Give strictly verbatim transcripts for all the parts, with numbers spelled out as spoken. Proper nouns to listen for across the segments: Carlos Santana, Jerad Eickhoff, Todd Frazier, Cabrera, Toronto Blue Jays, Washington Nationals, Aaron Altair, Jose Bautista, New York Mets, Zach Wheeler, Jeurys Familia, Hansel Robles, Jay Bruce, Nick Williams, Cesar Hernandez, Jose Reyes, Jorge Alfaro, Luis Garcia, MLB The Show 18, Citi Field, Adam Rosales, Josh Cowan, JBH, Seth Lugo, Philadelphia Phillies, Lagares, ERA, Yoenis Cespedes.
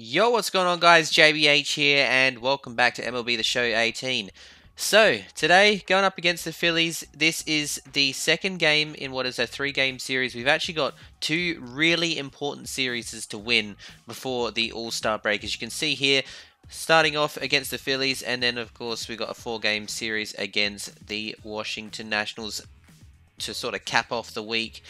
Yo, what's going on guys, J B H here and welcome back to M L B The Show eighteen. So, today, going up against the Phillies, this is the second game in what is a three-game series. We've actually got two really important series to win before the All-Star break. As you can see here, starting off against the Phillies, and then of course we've got a four-game series against the Washington Nationals to sort of cap off the week.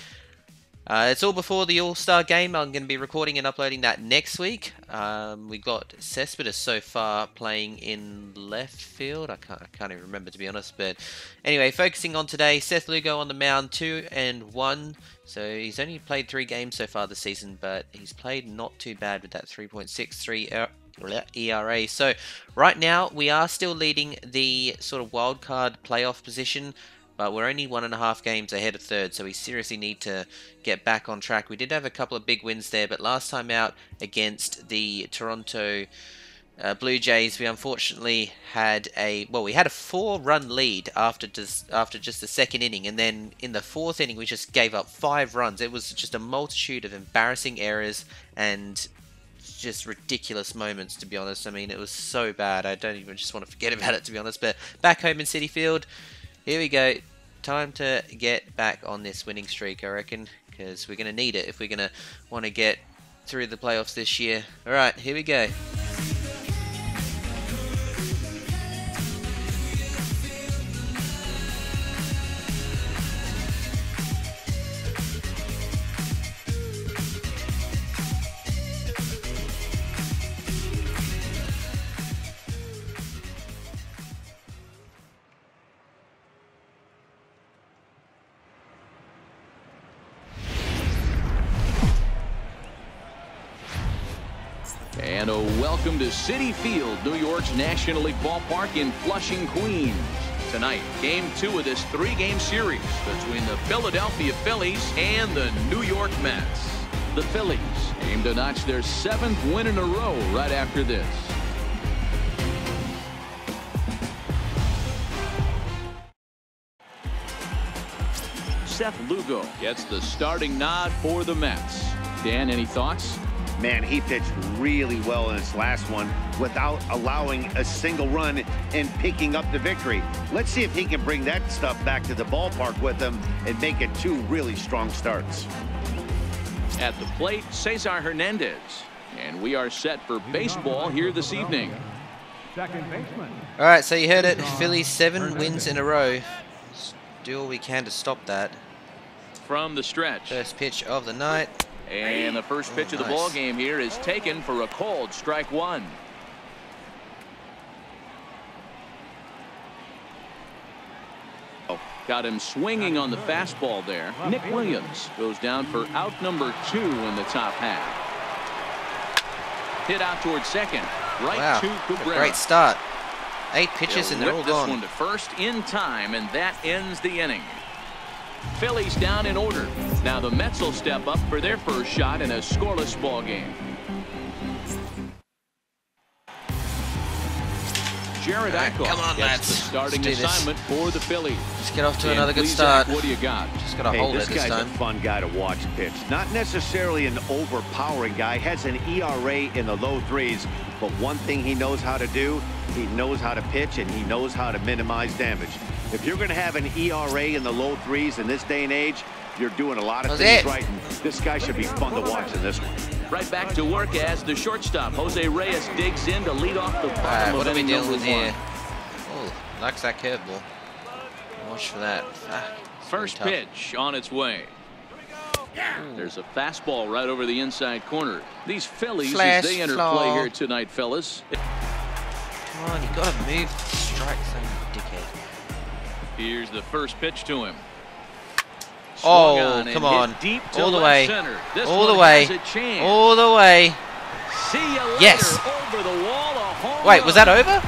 Uh, it's all before the All-Star game. I'm going to be recording and uploading that next week. Um, we've got Cespedes so far playing in left field. I can't, I can't even remember, to be honest. But anyway, focusing on today, Seth Lugo on the mound, two and one. So he's only played three games so far this season, but he's played not too bad with that three point six three E R A. So right now, we are still leading the sort of wildcard playoff position. But we're only one and a half games ahead of third, so we seriously need to get back on track. We did have a couple of big wins there, but last time out against the Toronto uh, Blue Jays, we unfortunately had a well, we had a four-run lead after just after just the second inning, and then in the fourth inning we just gave up five runs. It was just a multitude of embarrassing errors and just ridiculous moments, to be honest. I mean, it was so bad. I don't even just want to forget about it, to be honest. But back home in Citi Field. Here we go, time to get back on this winning streak, I reckon, because we're going to need it if we're going to want to get through the playoffs this year. Alright, here we go. And a welcome to Citi Field, New York's National League ballpark in Flushing, Queens. Tonight, game two of this three-game series between the Philadelphia Phillies and the New York Mets. The Phillies aim to notch their seventh win in a row right after this. Seth Lugo gets the starting nod for the Mets. Dan, any thoughts? Man, he pitched really well in his last one without allowing a single run and picking up the victory. Let's see if he can bring that stuff back to the ballpark with him and make it two really strong starts. At the plate, Cesar Hernandez. And we are set for baseball here this evening. Second baseman. All right, so you heard it. Phillies seven Hernandez. Wins in a row. Let's do all we can to stop that. From the stretch. First pitch of the night. And the first pitch oh, of the nice. ball game here is taken for a called strike one. Oh, got him swinging on the fastball there. Nick Williams goes down for out number two in the top half. Hit out towards second. Right wow. to Cabrera. Great start. Eight pitches and they're all gone. This one to first in time, and that ends the inning. Phillies down in order. Now the Mets will step up for their first shot in a scoreless ball game. Jerad Eickhoff gets the starting assignment for the Phillies. Let's get off to another good start. What do you got? Just got to hold it this time. This guy's a fun guy to watch pitch. Not necessarily an overpowering guy. Has an E R A in the low threes, but one thing he knows how to do, he knows how to pitch and he knows how to minimize damage. If you're going to have an E R A in the low threes in this day and age, you're doing a lot of things right. This guy should be fun to watch in this one. Right back to work as the shortstop, Jose Reyes, digs in to lead off the bottom. What are we dealing with here? Oh, likes that curveball. Watch for that. First pitch on its way. There's a fastball right over the inside corner. These Phillies, as they enter play here tonight, fellas. Come on, you got to move to strike some dickhead. Here's the first pitch to him. Swung oh, on come on. Deep all the way. All the way. All the way. See you later. Yes. Over the wall, a home Wait, run. was that over?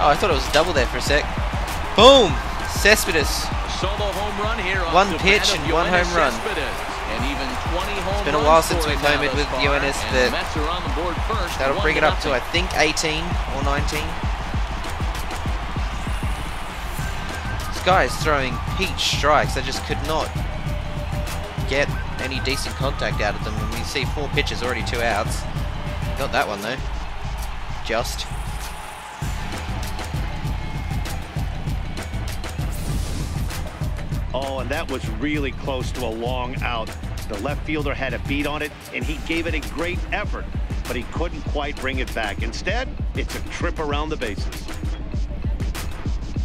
Oh, I thought it was double there for a sec. Boom. Cespedes. Solo home run here on one pitch and one home run. And even twenty home it's been a while since we've home it with Yoenis. That that'll bring it up to, I think, eighteen or nineteen. Guys throwing peach strikes. I just could not get any decent contact out of them. And we see four pitches, already two outs. Got that one though. Just. Oh, and that was really close to a long out. The left fielder had a beat on it, and he gave it a great effort, but he couldn't quite bring it back. Instead, it's a trip around the bases.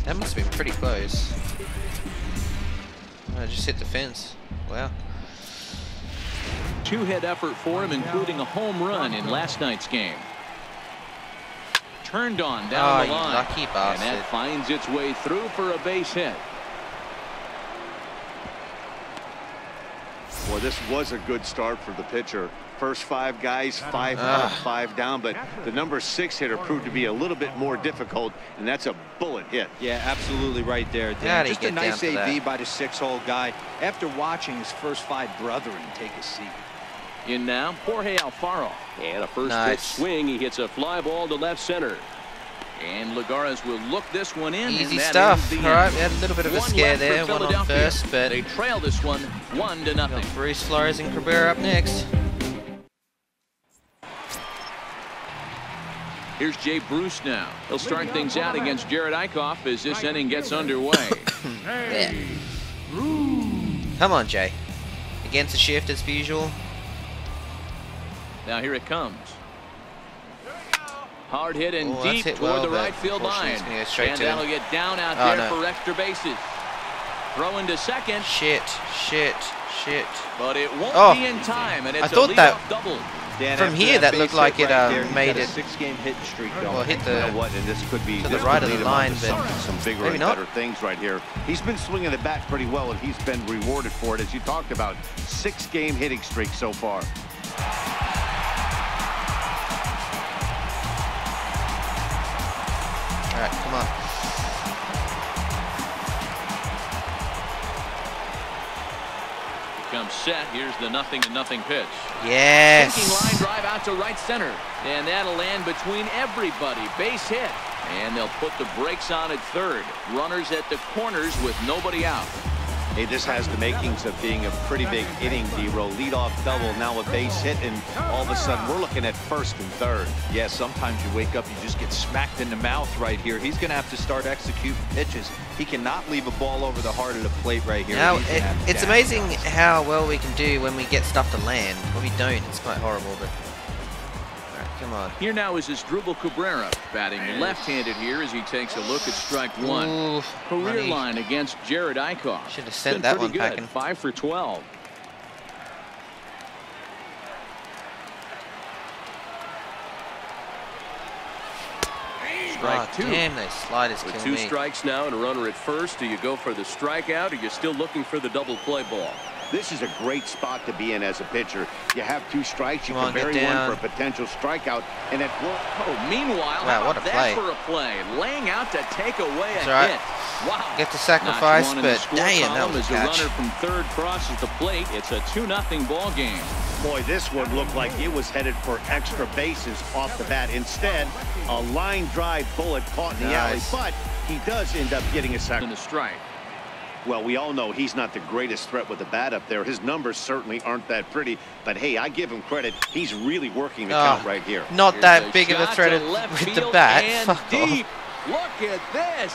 That must have been pretty close. I just hit the fence. Wow. Two-hit effort for him, including a home run in last night's game. Turned on down oh, the line. Lucky bastard. And that finds its way through for a base hit. Well, this was a good start for the pitcher. First five guys, five up, five down, but the number six hitter proved to be a little bit more difficult, and that's a bullet hit. Yeah, absolutely right there, Dan. Just a nice A V by the six-hole guy after watching his first five brethren take a seat. In now, Jorge Alfaro. And a first pitch swing. He hits a fly ball to left center. And Lagares will look this one in. Easy stuff. All right, we had a little bit of a scare there. One on first, but they trail this one one to nothing. Bruce Flores and Cabrera up next. Here's Jay Bruce now. He'll start things out against Jerad Eickhoff as this inning gets underway. Yeah. Come on, Jay. Against the shift as per usual. Now here it comes. Hard hit and oh, deep hit toward well, the right field line. And that'll get down out oh, there no. for extra bases. Throw into second. Shit, shit, shit. But it won't oh. be in time, and it's I thought a leadoff double. Dan, from here, that, that looked like it um, there, made it. Six-game hit streak. Well, hit the. You know what, and this could be to the right of the line, but some, some bigger maybe and not. Better things right here. He's been swinging the bat pretty well, and he's been rewarded for it, as you talked about. Six-game hitting streak so far. All right, come on. Here comes Seth. Here's the nothing to nothing pitch. Yes. Sinking line drive out to right center, and that'll land between everybody. Base hit, and they'll put the brakes on at third. Runners at the corners with nobody out. Hey, this has the makings of being a pretty big inning, D-Roll. Leadoff double, now a base hit, and all of a sudden we're looking at first and third. Yeah, sometimes you wake up, you just get smacked in the mouth right here. He's going to have to start executing pitches. He cannot leave a ball over the heart of the plate right here. Now, it, it's amazing how well we can do when we get stuff to land. When we don't, it's quite horrible, but... All right, come on. Here now is Drubal Cabrera, batting left-handed here as he takes a look at strike one. Ooh, career money. Line against Jerad Eickhoff. Should have sent that one packing. five for twelve. Strike oh, two. Damn, those sliders kill me. With two strikes now and a runner at first, do you go for the strikeout, or are you still looking for the double play ball? This is a great spot to be in as a pitcher. You have two strikes, you Come can on, bury one for a potential strikeout, and it will. Oh, meanwhile, wow, what a play. For a play, laying out to take away a right. hit. Wow. Get the sacrifice, but damn, that was a catch. Runner from third crosses the plate. It's a two nothing ball game. Boy, this one looked like it was headed for extra bases off the bat. Instead, a line drive bullet caught in nice. the alley, but he does end up getting a second a strike. Well, we all know he's not the greatest threat with the bat up there. His numbers certainly aren't that pretty, but hey, I give him credit. He's really working the oh, count right here. Not Here's that big of a threat with the bat. And Fuck deep. Off. Look at this.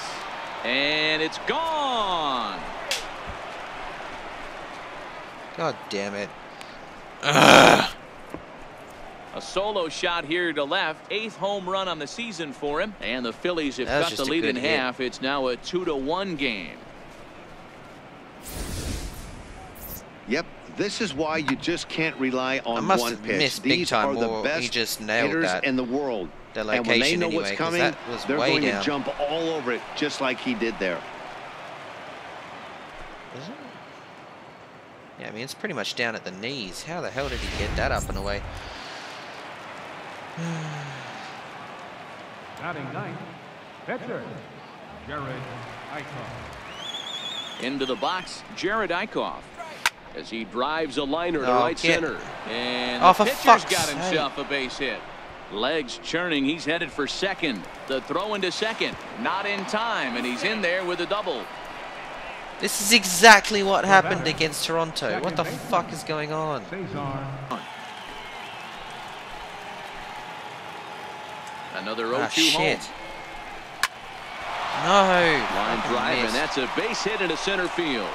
And it's gone. God damn it. Ugh. A solo shot here to left. Eighth home run on the season for him. And the Phillies have cut the lead in hit. half. It's now a two to one game. Yep, this is why you just can't rely on one pitch. These are the best hitters in the world, and when they know what's coming, they're going to jump all over it, just like he did there. Is it? Yeah, I mean it's pretty much down at the knees. How the hell did he get that up and away? Batting ninth, pitcher Jerad Eickhoff. Into the box, Jerad Eickhoff. As he drives a liner oh, to right get. center. And oh, the pitcher's got himself sake. a base hit. Legs churning. He's headed for second. The throw into second. Not in time. And he's in there with a double. This is exactly what happened against Toronto. What the fuck is going on? Another oh two home. No. Line drive, and that's a base hit into center field.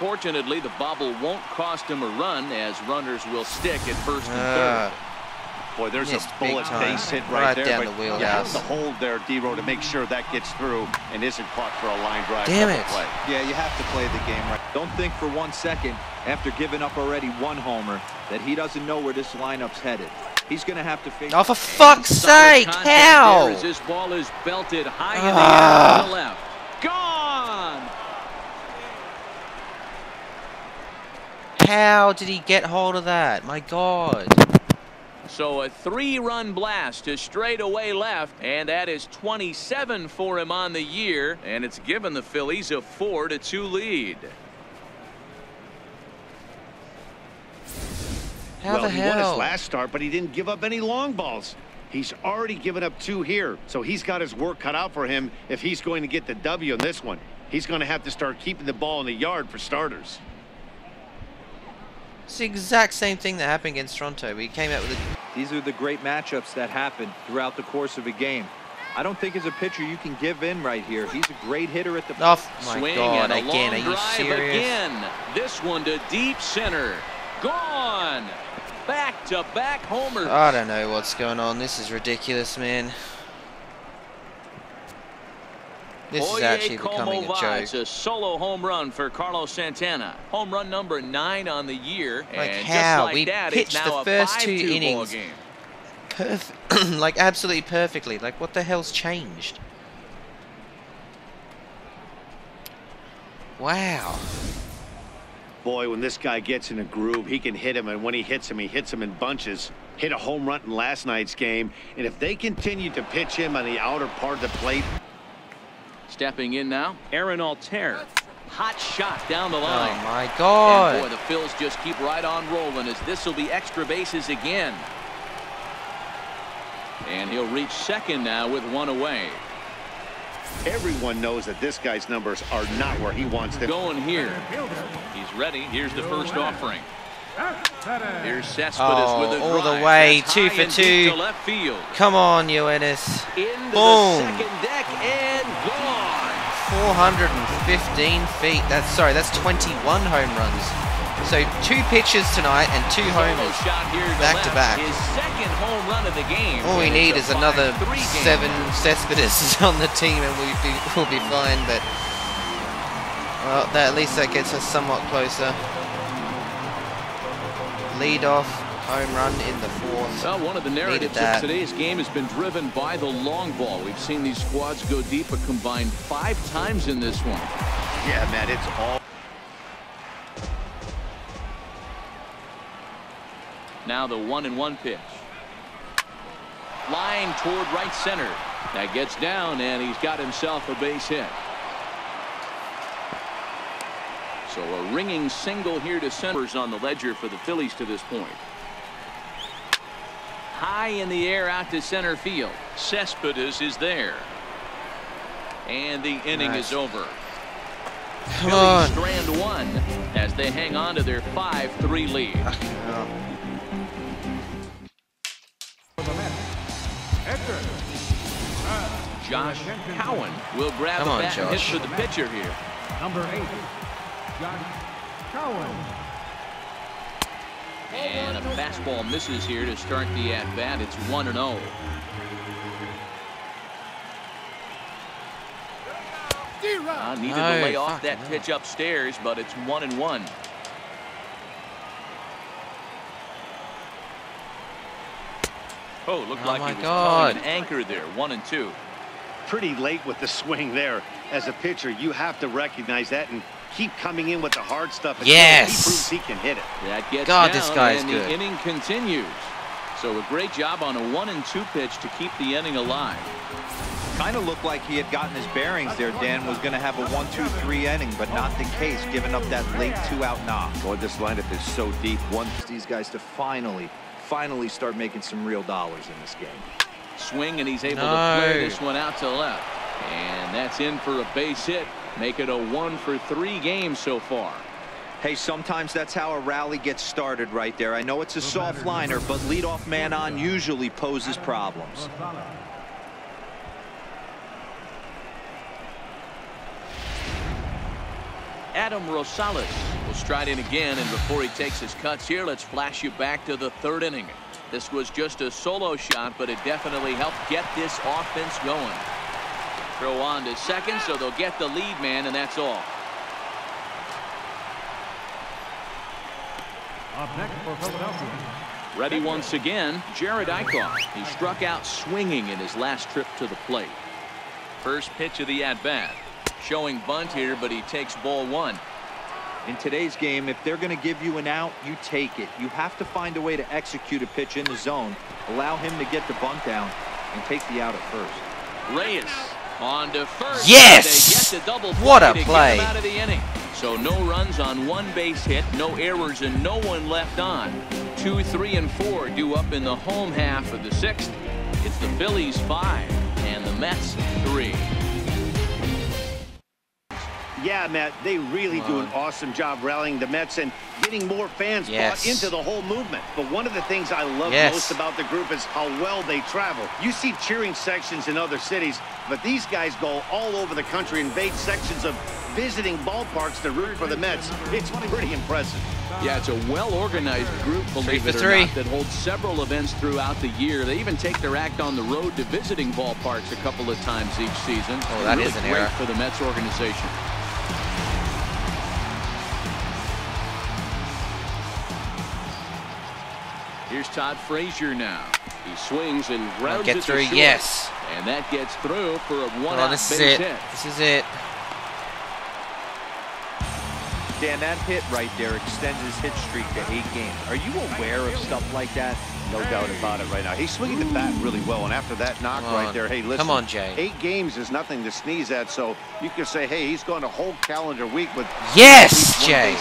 Fortunately, the bobble won't cost him a run, as runners will stick at first and uh. third. Boy, there's yes, a bullet base hit right, right there. Down but the wheelhouse. You have to hold there, D-Row, to make sure that gets through and isn't caught for a line drive. Damn it. Play. Yeah, you have to play the game right. Don't think for one second, after giving up already one homer, that he doesn't know where this lineup's headed. He's going to have to figure. Oh, for fuck's sake, how? This ball is belted high in the air to the left. Gone! How did he get hold of that? My God. So a three-run blast to straightaway left, and that is twenty-seven for him on the year, and it's given the Phillies a four to two lead. How well, the hell? He won his last start, but he didn't give up any long balls. He's already given up two here, so he's got his work cut out for him if he's going to get the W in this one. He's going to have to start keeping the ball in the yard for starters. It's the exact same thing that happened against Toronto. We came out with a... These are the great matchups that happen throughout the course of a game. I don't think as a pitcher you can give in right here. He's a great hitter at the... Oh, my swing God, and again, are you serious? Again. This one to deep center. Gone! Back-to-back homers. I don't know what's going on. This is ridiculous, man. This Oye is actually becoming a joke. It's a solo home run for Carlos Santana. Home run number nine on the year. Like and how? Just like we that, pitched now the first two innings game. Perfect, like absolutely perfectly. Like what the hell's changed? Wow. Boy, when this guy gets in a groove, he can hit him, and when he hits him, he hits him in bunches. Hit a home run in last night's game, and if they continue to pitch him on the outer part of the plate. Stepping in now, Aaron Altair. Hot shot down the line. Oh, my God. And boy, the Phils just keep right on rolling as this will be extra bases again. And he'll reach second now with one away. Everyone knows that this guy's numbers are not where he wants them. Going here. He's ready. Here's the first offering. Here's Cespedes oh, with a all drive. The way, that's two for two. Left field. Come on, Yoenis. Into boom. The second deck and gone. four hundred fifteen feet. That's sorry. That's twenty-one home runs. So two pitches tonight and two homers back to back. His second home run of the game. All we need is another seven Cespedes on the team, and we'll be we'll be fine. But well, that, at least that gets us somewhat closer. Leadoff home run in the fourth. Well, one of the narratives of today's game has been driven by the long ball. We've seen these squads go deep a combined five times in this one. Yeah, man, it's all. Now the one and one pitch. Line toward right center. That gets down, and he's got himself a base hit. So a ringing single here to centers on the ledger for the Phillies to this point. High in the air out to center field. Cespedes is there. And the inning nice. Is over. Come on. Phillies strand one as they hang on to their five three lead. Josh Cowan will grab the bat and hit for the pitcher here. Number eight. And a fastball misses here to start the at-bat. It's one and oh. Uh, needed no, to lay off that no. pitch upstairs, but it's one and one. Oh, looked oh like he was calling an anchor there. one and two. Pretty late with the swing there. As a pitcher, you have to recognize that and keep coming in with the hard stuff. Yes. He proves he can hit it. That gets God, down, this guy is and good. The inning continues. So a great job on a one and two pitch to keep the inning alive. Kind of looked like he had gotten his bearings there. Dan was going to have a one, two, three inning, but not the case, giving up that late two out knock. Boy, this lineup is so deep. Wants these guys to finally, finally start making some real dollars in this game. swing, and he's able no. to clear this one out to left. And that's in for a base hit. Make it a one for three games so far. Hey, sometimes that's how a rally gets started right there. I know it's a soft liner, but leadoff man on usually poses problems. Adam Rosales will stride in again, and before he takes his cuts here, let's flash you back to the third inning. This was just a solo shot, but it definitely helped get this offense going. Throw on to second, so they'll get the lead man, and that's all. Up next for Philadelphia. Ready once again, Jerad Eickhoff. He struck out swinging in his last trip to the plate. First pitch of the at-bat. Showing bunt here, but he takes ball one. In today's game, if they're going to give you an out, you take it. You have to find a way to execute a pitch in the zone, allow him to get the bunt down, and take the out at first. Reyes on to first. Yes! They get the double play. What a play. Out of the inning. So no runs on one base hit, no errors, and no one left on. Two, three, and four due up in the home half of the sixth. It's the Phillies five and the Mets three. Yeah, Matt, they really do an awesome job rallying the Mets and getting more fans yes. brought into the whole movement. But one of the things I love yes. most about the group is how well they travel. You see cheering sections in other cities, but these guys go all over the country and invade sections of visiting ballparks to root for the Mets. It's pretty impressive. Yeah, it's a well-organized group, believe it or not, that holds several events throughout the year. They even take their act on the road to visiting ballparks a couple of times each season. Oh, that is an error for the Mets organization. Here's Todd Frazier now. He swings and grounds it to short. Yes. And that gets through for a one-out base hit. This is it. Dan, that hit right there extends his hit streak to eight games. Are you aware of stuff like that? No doubt about it right now. He's swinging the bat really well, and after that knock right there, hey, listen. Come on, Jay. Eight games is nothing to sneeze at, so you can say, hey, he's going a whole calendar week with... Yes, Jay!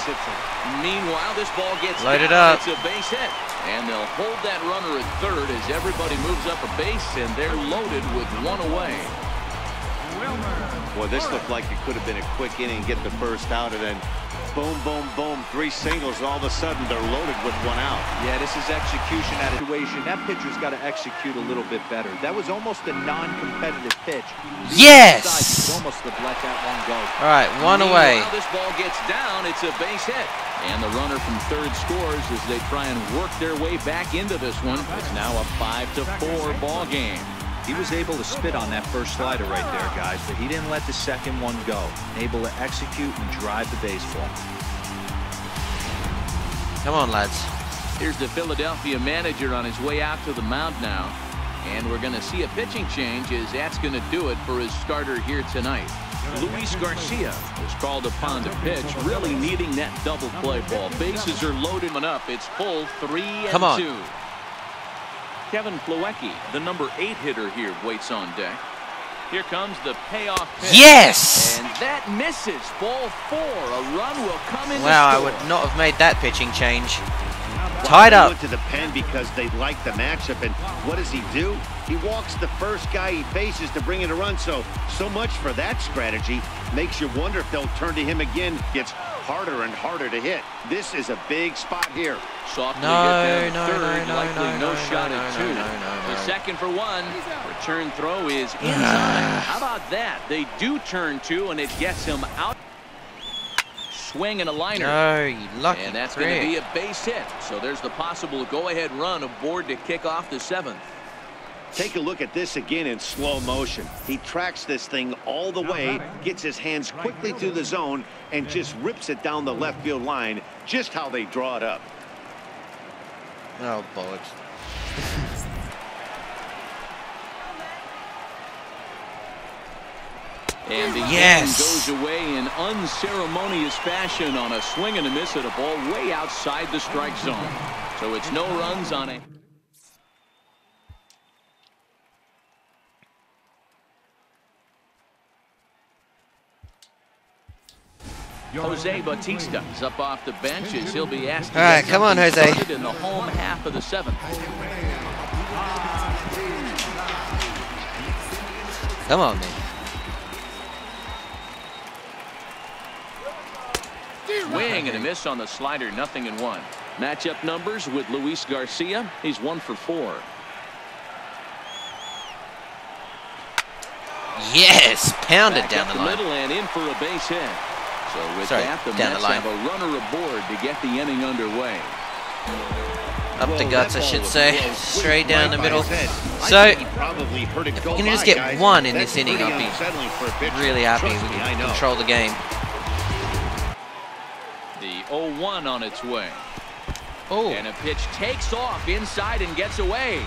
Meanwhile, this ball gets... Light it up. It's a base hit, and they'll hold that runner at third as everybody moves up a base, and they're loaded with one away. Boy, this looked like it could have been a quick inning, get the first out, and then boom, boom, boom, three singles, and all of a sudden they're loaded with one out. Yeah, this is execution at a situation. That pitcher's got to execute a little bit better. That was almost a non-competitive pitch. Yes! He's almost let that one go. All right, one away. This ball gets down. It's a base hit. And the runner from third scores as they try and work their way back into this one. It's now a five to four ball game. He was able to spit on that first slider right there, guys, but he didn't let the second one go. Able to execute and drive the baseball. Come on, lads. Here's the Philadelphia manager on his way out to the mound now. And we're going to see a pitching change as that's going to do it for his starter here tonight. Luis Garcia was called upon to pitch, really needing that double play ball. Bases are loaded and up. It's full three and Come on. two. Kevin Plawecki, the number eight hitter here, waits on deck. Here comes the payoff pitch. Yes! And that misses. Ball four. A run will come in. Wow, I would not have made that pitching change. Tied up. He went to the pen because they liked the matchup, and what does he do? He walks the first guy he faces to bring in a run, so, so much for that strategy. Makes you wonder if they'll turn to him again. Gets harder and harder to hit. This is a big spot here. Softly no, hit down no, third, no, no, likely no, no, no shot no, at two. No, no, no, no. The second for one. Return throw is inside. How about that? They do turn two, and it gets him out. Swing and a liner. No, you lucky and that's going to be a base hit. So there's the possible go-ahead run aboard to kick off the seventh. Take a look at this again in slow motion. He tracks this thing all the way, gets his hands quickly through the zone, and just rips it down the left field line. Just how they draw it up. Oh, bullets. And the yes. game goes away in unceremonious fashion on a swing and a miss at a ball way outside the strike zone. So it's no runs on it. Jose Bautista is up off the bench as he'll be asked to All right, come on, Jose. In the home half of the seventh. Come on, man. Swing and a miss on the slider, nothing in one. Matchup numbers with Luis Garcia. He's one for four. Yes, pounded back down the line. Middle and in for a base hit. So with Sorry, that, the Mets the have a runner aboard to get the inning underway. Up well, the guts, I should say. Straight down the middle. So, probably heard it if we can just get guys, one in this inning, I'll be really happy. Trust we can me, control the game. The oh one on its way. Oh. And a pitch takes off inside and gets away.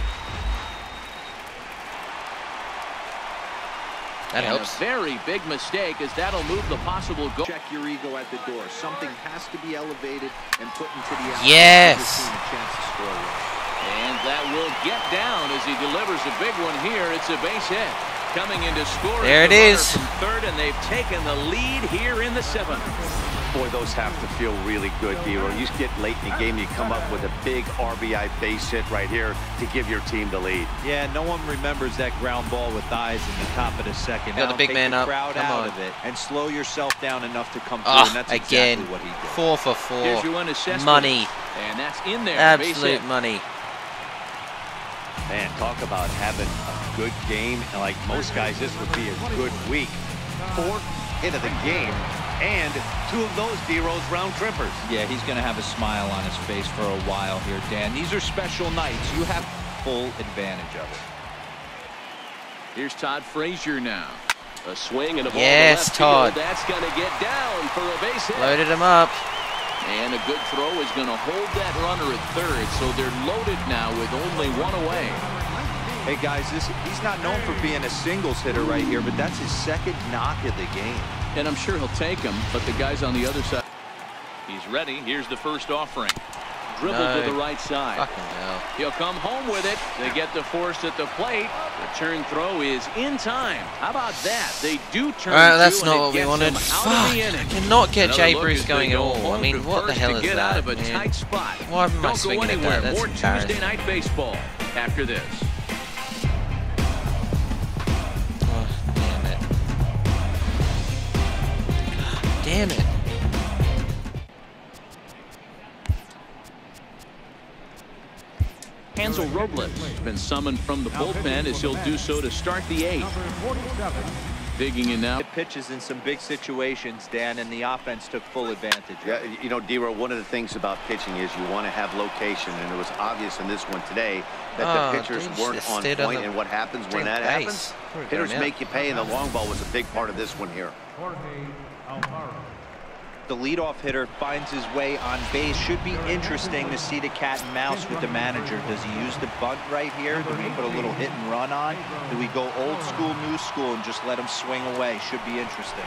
That and helps. A very big mistake, as that'll move the possible goal. Check your ego at the door. Something has to be elevated and put into the outfield. Yes. To score and that will get down as he delivers a big one here. It's a base hit. Coming into scoring. There it is. From third, and they've taken the lead here in the seventh. Boy, those have to feel really good, B-Roy. You get late in the game, you come up with a big R B I base hit right here to give your team the lead. Yeah, no one remembers that ground ball with eyes in the top of the second. Got the big man up. Crowd come out on. Of it and slow yourself down enough to come through. Oh, and that's again, exactly what he did. Four for four. Here's your money. And that's in there. Absolute money. Man, talk about having a good game. And like most guys, this would be a good week. Fourth hit of the game. And two of those D-Rose round trippers. Yeah, he's going to have a smile on his face for a while here, Dan. These are special nights. You have full advantage of it. Here's Todd Frazier now. A swing and a ball. Yes, Todd. Field. That's going to get down for a base hit. Loaded him up. And a good throw is going to hold that runner at third. So they're loaded now with only one away. Hey, guys, this, he's not known for being a singles hitter right here, but that's his second knock of the game. And I'm sure he'll take him, but the guys on the other side. He's ready. Here's the first offering. Dribble no. to the right side. Fucking hell. He'll come home with it. They get the force at the plate. The turn throw is in time. How about that? They do turn. All right, that's not what we wanted. Fuck. I cannot get Jay Bruce going at all. I mean, what the hell is that? Out of a tight spot. Why am I swinging at that? That's embarrassing. Tuesday night baseball after this. Damn it. Hansel Robles has been summoned from the bullpen as he'll do so to start the eighth. Digging in now. Pitches in some big situations, Dan, and the offense took full advantage. Yeah, you know, D-Row, one of the things about pitching is you want to have location, and it was obvious in this one today that oh, the pitchers weren't on point, on the, and what happens when that base. happens? Hitters make out. you pay, and the long ball was a big part of this one here. The leadoff hitter finds his way on base. Should be interesting to see the cat and mouse with the manager. Does he use the bunt right here? Do we put a little hit and run on? Do we go old school, new school, and just let him swing away? Should be interesting.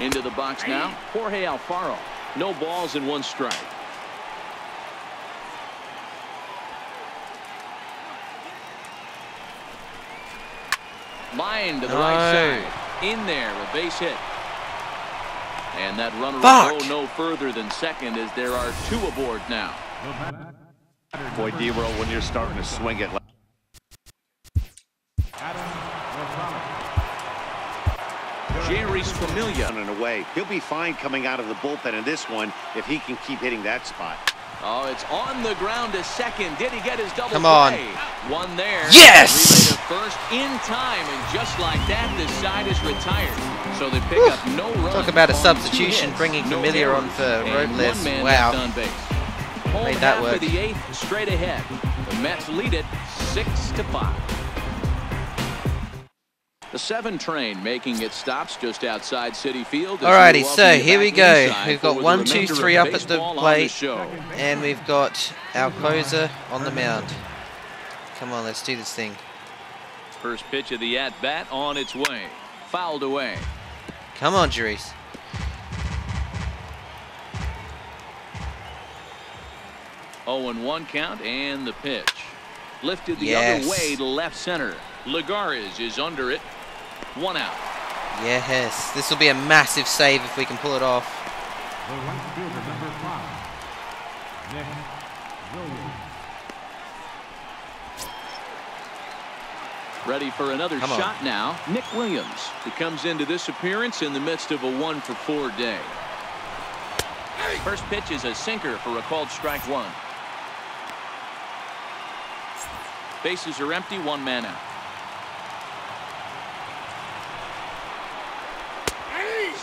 Into the box now, Jorge Alfaro. No balls and one strike. Line to the right side. In there, a base hit. And that runner will go no further than second, as there are two aboard now. Boy, D-Row, when you're starting to swing it. Jeurys Familia in a way. He'll be fine coming out of the bullpen in this one if he can keep hitting that spot. Oh, it's on the ground to second. Did he get his double Come play? on. One there. Yes! First in time, and just like that, this side is retired. So they pick Oof. up no runs. Talk about a substitution, hits, bringing no Familia on for Robles. Wow. Made that work. The eighth, straight ahead. The Mets lead it six to five. The seven train making its stops just outside Citi Field. Alrighty, so here we go. We've got one, two, three up at the plate, and we've got our closer on the mound. Come on, let's do this thing. First pitch of the at-bat on its way. Fouled away. Come on, Jeurys. oh one count, and the pitch. Lifted the yes. other way to left center. Lagares is under it. One out. Yes, this will be a massive save if we can pull it off. The right fielder, number five, Nick Williams. Ready for another Come shot on. now, Nick Williams, who comes into this appearance in the midst of a one for four day. First pitch is a sinker for a called strike one. Bases are empty, one man out.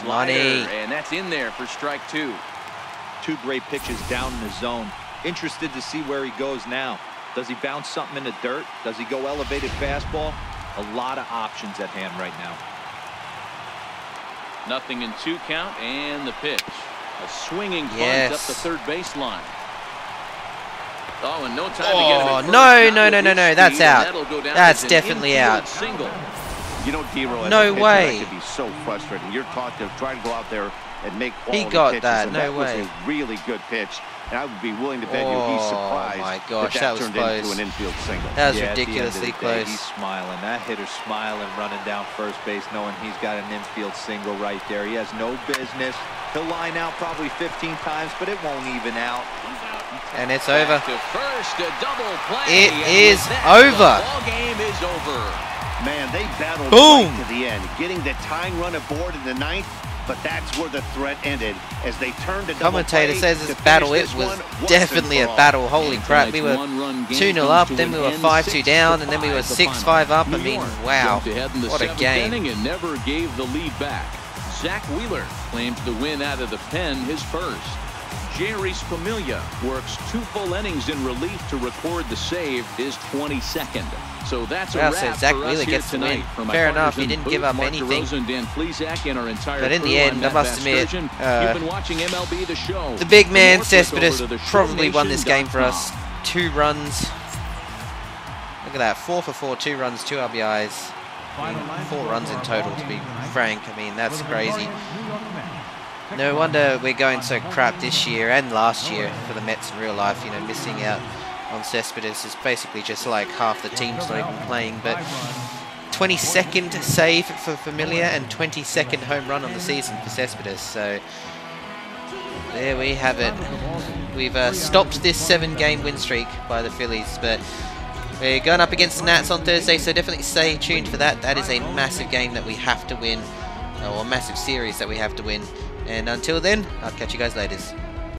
Slider, and that's in there for strike two. Two great pitches down in the zone. Interested to see where he goes now. Does he bounce something in the dirt? Does he go elevated fastball? A lot of options at hand right now. Nothing in two count, and the pitch. A swinging plunge yes. up the third baseline. Oh, and no time oh, to get it. No, no, no, no, no. That's out. That's definitely out. Single. You know, D-Roll, no pitcher, way. That could be so frustrating. You're taught to try to go out there and make all he the got pitches, that. No that way. Was a really good pitch, and I would be willing to bet oh, you he's surprised. Oh my gosh, that, that was turned close. Into an infield single. That was yeah, ridiculously close. Day, he's smiling. That hitter's smiling, running down first base, knowing he's got an infield single right there. He has no business. He'll line out probably fifteen times, but it won't even out. And it's over. First, a double play. It is over. The ball game is over. Man, they battled Boom. Right to the end, getting the tying run aboard in the ninth, but that's where the threat ended as they turned a double play. Commentator says this battle, it was definitely a battle. Holy crap, we were two nil up, then we were five two down, and then we were six five up. I mean, wow, what a game. And never gave the lead back. Zach Wheeler claims the win out of the pen, his first. Jeurys Familia works two full innings in relief to record the save, his twenty-second. So that's well, a wrap so Zach for us here tonight. Fair enough, he didn't Booth, give up Mark anything. And our entire but in the end, I must admit, uh, you've been watching M L B The Show. The big man, Cespedes, probably won this game for us. Two runs. Look at that, four for four, two runs, two R B Is. Four runs in total, to be frank. I mean, that's crazy. No wonder we're going so crap this year and last year for the Mets in real life. You know, missing out on Cespedes is basically just like half the team's not even playing. But twenty-second save for Familia and twenty-second home run on the season for Cespedes. So there we have it. We've uh, stopped this seven-game win streak by the Phillies, but we're going up against the Nats on Thursday. So definitely stay tuned for that. That is a massive game that we have to win, or a massive series that we have to win. And until then, I'll catch you guys later.